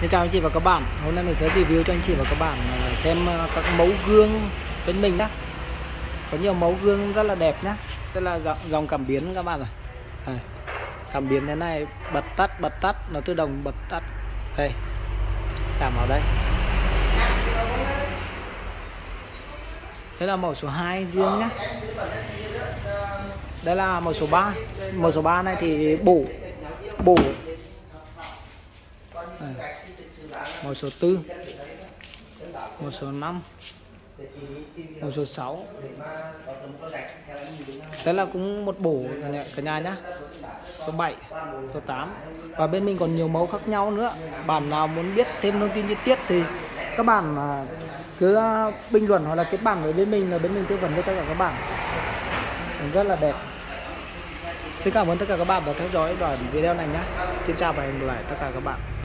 Xin chào anh chị và các bạn, hôm nay mình sẽ review cho anh chị và các bạn xem các mẫu gương bên mình nhá. Có nhiều mẫu gương rất là đẹp nhá, tức là dòng cảm biến các bạn này. Cảm biến thế này, bật tắt nó tự động bật tắt. Đây, cảm vào đây. Thế là mẫu số 2 gương nhá. Đây là mẫu số 3. Mẫu số 3 này thì bổ. Mẫu số 4, mẫu số 5, mẫu số 6. Thế là cũng một bộ cả nhà nhá. Số 7, số 8. Và bên mình còn nhiều mẫu khác nhau nữa. Bạn nào muốn biết thêm thông tin chi tiết thì các bạn mà cứ bình luận hoặc là kết bạn với bên mình là bên mình tư vấn cho tất cả các bạn. Rất là đẹp. Xin cảm ơn tất cả các bạn đã theo dõi đoạn video này nhé. Xin chào và hẹn gặp lại tất cả các bạn.